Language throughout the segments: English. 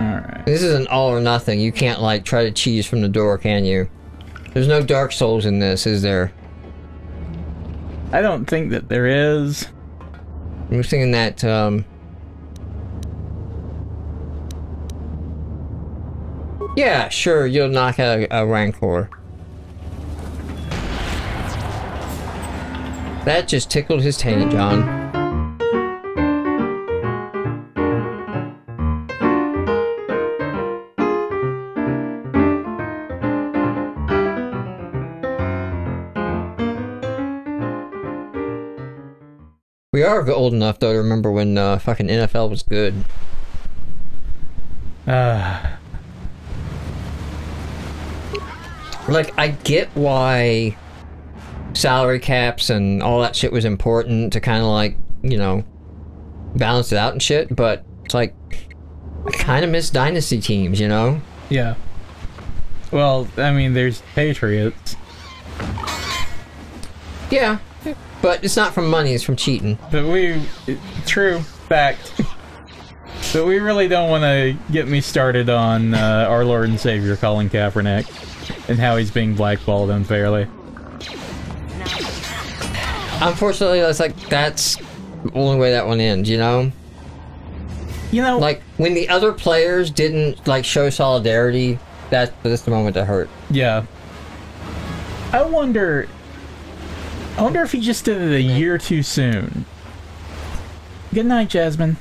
Alright. This is an all or nothing. You can't, like, try to cheese from the door, can you? There's no Dark Souls in this, is there? I don't think that there is. I'm thinking that, yeah, sure, you'll knock out a Rancor. That just tickled his taint, John. We are old enough, though, to remember when fucking NFL was good. Like, I get why salary caps and all that shit was important to kind of, like, you know, balance it out and shit, but it's like, I kind of miss dynasty teams, you know? Yeah. Well, I mean, there's Patriots. Yeah. But it's not from money, it's from cheating. But we... True. Fact. But we really don't want to get me started on our Lord and Savior, Colin Kaepernick, and how he's being blackballed unfairly. Unfortunately, that's like, that's the only way that one ends, you know? You know... Like, when the other players didn't, like, show solidarity, that's the moment that hurt. Yeah. I wonder if he just did it a year too soon. Good night, Jasmine.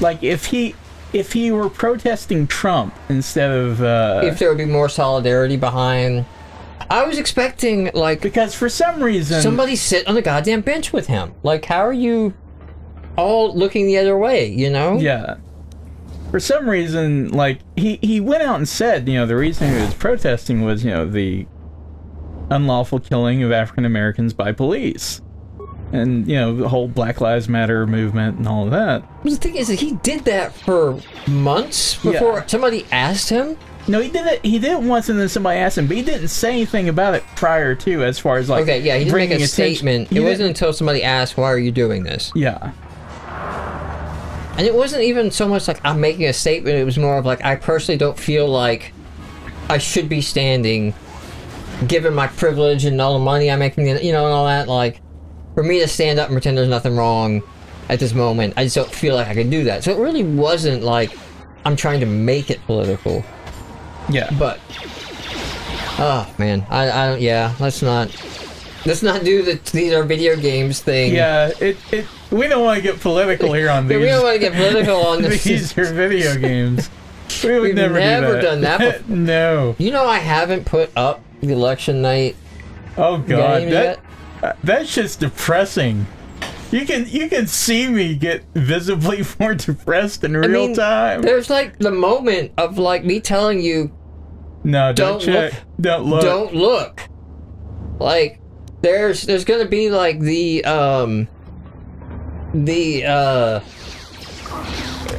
Like, if he were protesting Trump instead of, if there would be more solidarity behind... I was expecting, like... Because for some reason... Somebody sit on the goddamn bench with him. Like, how are you all looking the other way, you know? Yeah. For some reason, like, he went out and said, you know, the reason he was protesting was, you know, the... unlawful killing of African Americans by police. And, you know, the whole Black Lives Matter movement and all of that. The thing is that he did that for months before somebody asked him? No, he did it once and then somebody asked him, but he didn't say anything about it prior to, as far as, like, okay, yeah, he didn't make a statement. It wasn't until somebody asked, why are you doing this? Yeah. And it wasn't even so much like, I'm making a statement, it was more of like, I personally don't feel like I should be standing given my privilege and all the money I make from the, you know, and all that, like, for me to stand up and pretend there's nothing wrong at this moment, I just don't feel like I can do that. So it really wasn't like I'm trying to make it political. Yeah. But, oh man, I don't, yeah, let's not do the these are video games thing. Yeah, we don't want to get political here on these. We don't want to get political on this. These are video games. We've never done that before. No. You know, I haven't put up the election night. Oh god, that's just depressing. You can see me get visibly more depressed in real time. There's like the moment of like me telling you, no, don't look. Like there's gonna be like the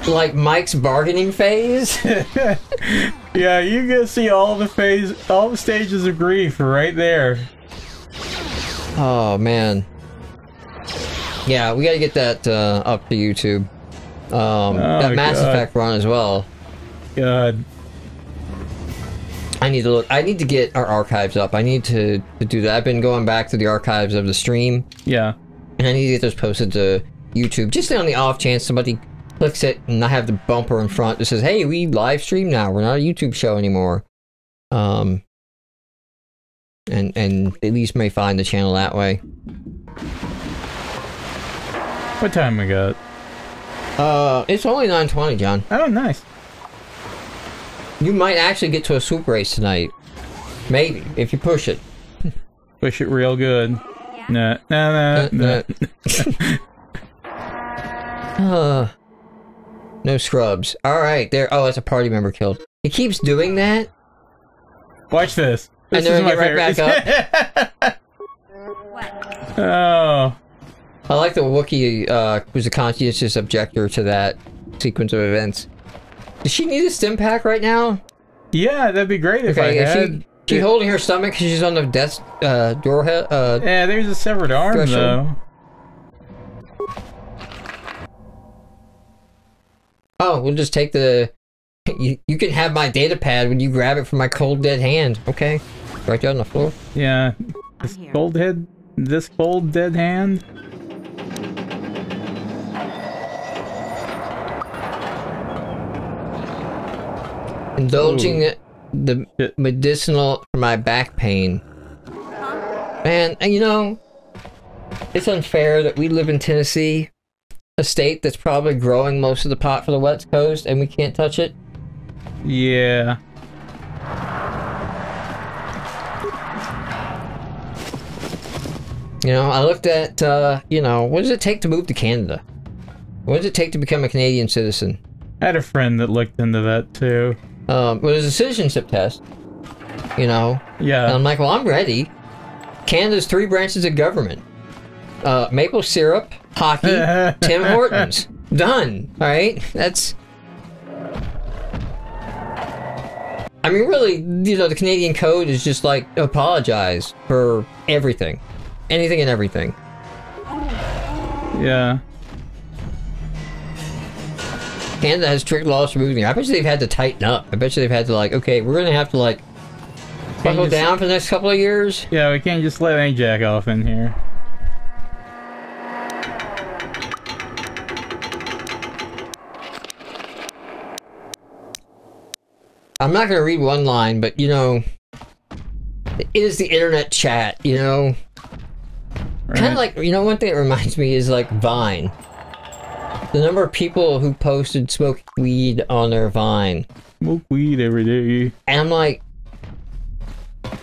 like Mike's bargaining phase. Yeah, you can see all the stages of grief right there. Oh man. Yeah, we gotta get that up to YouTube. That Mass Effect run as well. God. I need to get our archives up. I need to do that. I've been going back to the archives of the stream. Yeah. And I need to get those posted to YouTube. Just on the off chance somebody clicks it and I have the bumper in front that says, hey, we live stream now, we're not a YouTube show anymore. And at least may find the channel that way. What time we got? It's only 9:20, John. Oh, nice. You might actually get to a soup race tonight. Maybe, if you push it. Push it real good. Nah. No scrubs. Alright, there. Oh, that's a party member killed. He keeps doing that. Watch this. This and then I get right back up. Oh. I like the Wookiee, who's a conscientious objector to that sequence of events. Does she need a stim pack right now? Yeah, that'd be great if I had. She's holding her stomach because she's on the desk door head. Yeah, there's a severed arm, though. Oh, we'll just take the You can have my data pad when you grab it from my cold dead hand. Okay, right there on the floor. Yeah, this cold dead hand. Indulging the medicinal for my back pain. Man, and you know, it's unfair that we live in Tennessee, a state that's probably growing most of the pot for the West Coast, and we can't touch it. Yeah. You know, I looked at, you know, what does it take to move to Canada? What does it take to become a Canadian citizen? I had a friend that looked into that, too. Well, there's a citizenship test, you know? Yeah. And I'm like, well, I'm ready. Canada's 3 branches of government. Maple syrup, hockey, Tim Hortons. Done. All right? That's... I mean, really, you know, the Canadian code is just like, apologize for everything. Anything and everything. Yeah. Canada has strict laws for moving. I bet you they've had to tighten up. I bet you they've had to, like, okay, we're gonna have to, like, buckle down for the next couple of years. Yeah, we can't just let any jack off in here. I'm not gonna read one line, but, you know, it is the internet chat, you know? Right. Kind of like, you know, one thing that reminds me is, like, Vine. The number of people who posted smoke weed on their Vine. Smoke weed every day. And I'm like,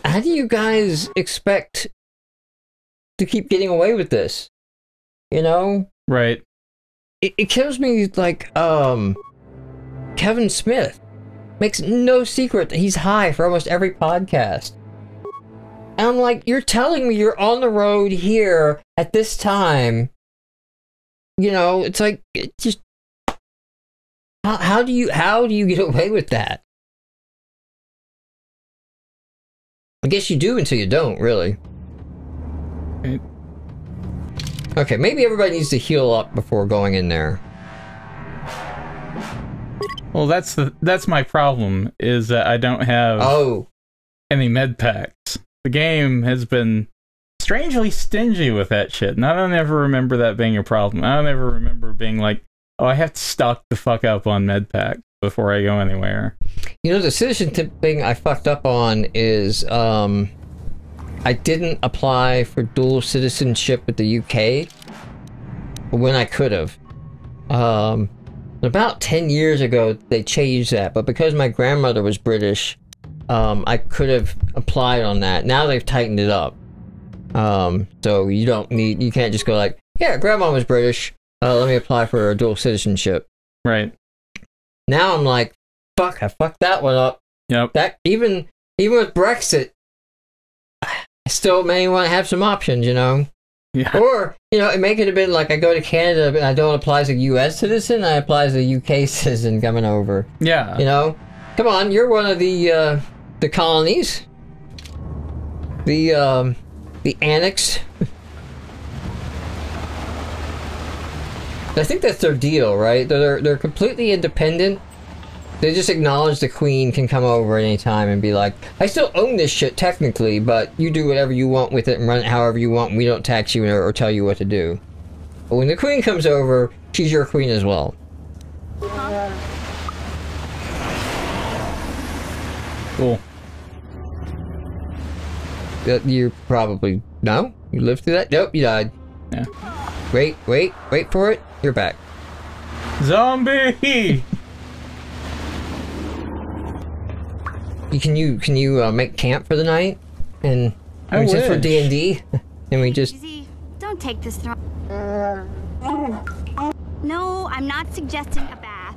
how do you guys expect to keep getting away with this? You know? Right. It kills me, like, Kevin Smith makes no secret that he's high for almost every podcast. And I'm like, you're telling me you're on the road here at this time. You know, it's like, it just, how do you get away with that? I guess you do until you don't, really. Okay, maybe everybody needs to heal up before going in there. Well, that's my problem, is that I don't have any med packs. The game has been strangely stingy with that shit, and I don't ever remember that being a problem. I don't ever remember being like, oh, I have to stock the fuck up on medpack before I go anywhere. You know, the citizenship thing I fucked up on is, I didn't apply for dual citizenship with the UK when I could have. About 10 years ago, they changed that, but because my grandmother was British, I could have applied on that. Now they've tightened it up. So you don't need, you can't just go like, yeah, grandma was British, let me apply for a dual citizenship. Right. Now I'm like, fuck, I fucked that one up. Yep. That, even with Brexit, I still may want to have some options, you know? Yeah. Or, you know, it may could have been like, I go to Canada and I don't apply as a US citizen, I apply as a UK citizen coming over. Yeah. You know? Come on, you're one of the colonies. The annex. I think that's their deal, right? They're completely independent. They just acknowledge the Queen can come over anytime and be like, I still own this shit technically, but you do whatever you want with it and run it however you want, and we don't tax you or tell you what to do. But when the Queen comes over, she's your Queen as well. Cool. You probably... No? You lived through that? Nope, you died. Yeah. Wait for it. You're back. Zombie! Can you make camp for the night? And... I mean, just for D&D? And we just... Don't take this throne. No, I'm not suggesting a bath.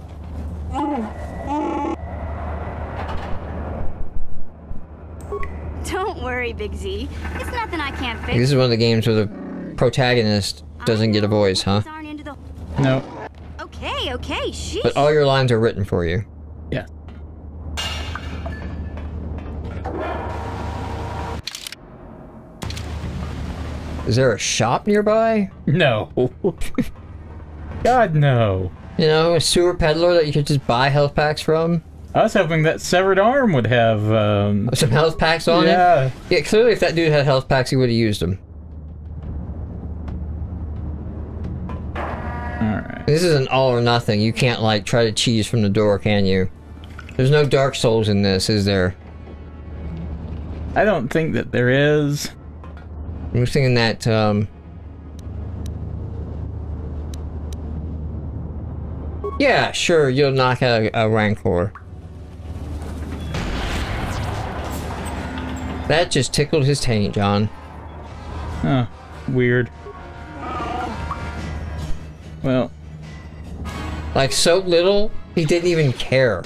Don't worry, Big Z. It's nothing I can't fix. This is one of the games where the protagonist doesn't get a voice, huh? No. Okay, sheesh. But all your lines are written for you. Yeah. Is there a shop nearby? No. God, no. You know, a sewer peddler that you could just buy health packs from? I was hoping that severed arm would have some health packs on it. Yeah, clearly if that dude had health packs, he would have used them. Alright. This is an all or nothing. You can't, like, try to cheese from the door, can you? There's no Dark Souls in this, is there? I don't think that there is. I was thinking that, yeah, sure, you'll knock out a Rancor. That just tickled his taint, John. Huh. Weird. Well. Like, so little, he didn't even care.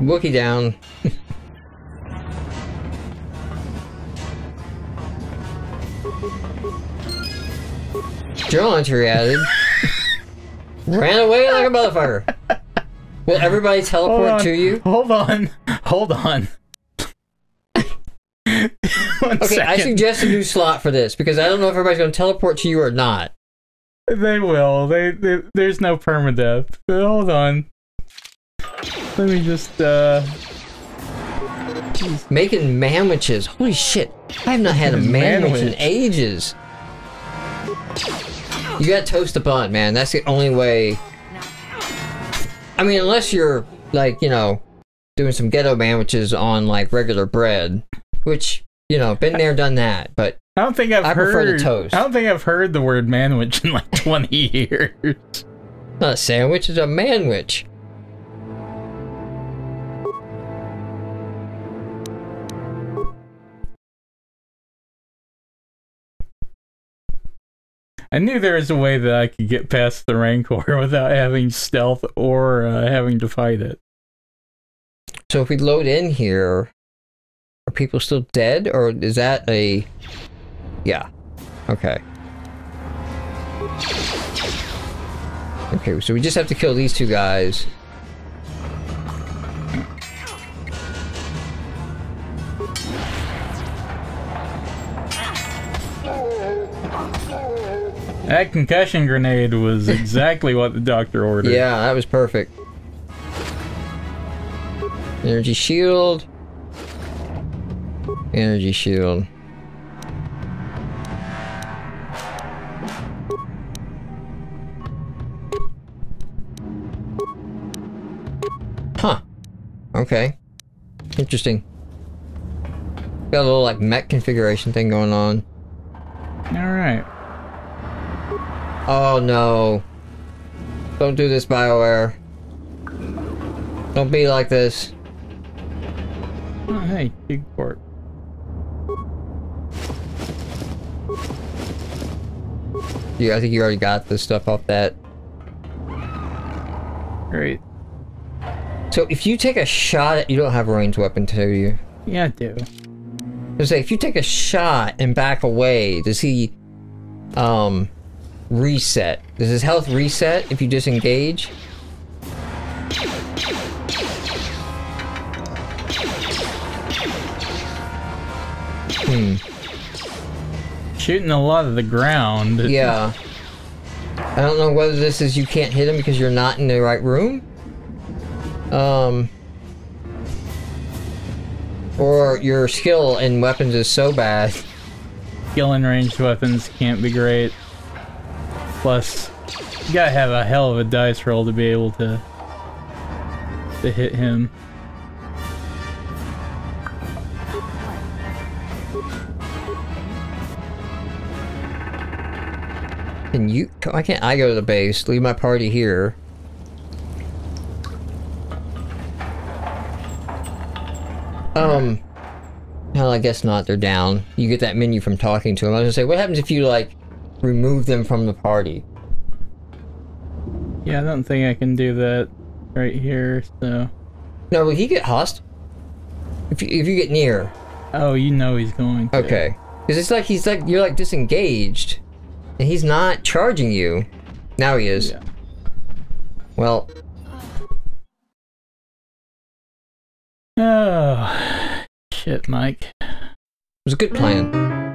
Wookie down. Drill launcher added. Ran away like a motherfucker. Will everybody teleport to you? Hold on. Hold on. Okay, I suggest a new slot for this because I don't know if everybody's going to teleport to you or not. They will. They there's no permadeath. Hold on. Let me just, making manwiches. Holy shit. I have not had a manwich in ages. You gotta toast the bun, man. That's the only way. I mean, unless you're, like, you know, doing some ghetto manwiches on, like, regular bread. Which, you know, been there, done that, but I don't think I prefer to toast. I don't think I've heard the word manwich in, like, 20 years. Not a sandwich, it's a manwich. I knew there was a way that I could get past the Rancor without having stealth or having to fight it. So if we load in here, are people still dead, or is that a... Yeah. Okay. Okay, so we just have to kill these two guys. That concussion grenade was exactly what the doctor ordered. Yeah, that was perfect. Energy shield. Energy shield. Huh. Okay. Interesting. Got a little, like, mech configuration thing going on. Alright. Oh no. Don't do this, BioWare. Don't be like this. Oh, hey, big port. Yeah, I think you already got this stuff off that. Great. So if you take a shot at, you don't have a ranged weapon, do you? Yeah, I do. I was like, if you take a shot and back away, does he reset? Does his health reset if you disengage? Hmm. Shooting a lot of the ground. Yeah. I don't know whether this is you can't hit him because you're not in the right room. Or your skill in weapons is so bad. Skill in ranged weapons can't be great. Plus, you gotta have a hell of a dice roll to be able to hit him. Can you? Why can't I go to the base? Leave my party here. Well, I guess not. They're down. You get that menu from talking to them. I was gonna say, what happens if you, like, remove them from the party? Yeah, I don't think I can do that right here, so... No, will he get hostile? If you get near. Oh, you know he's going to. Okay. Because it's like he's like, you're like disengaged. And he's not charging you. Now he is. Yeah. Well. Oh. Shit, Mike. was a good plan.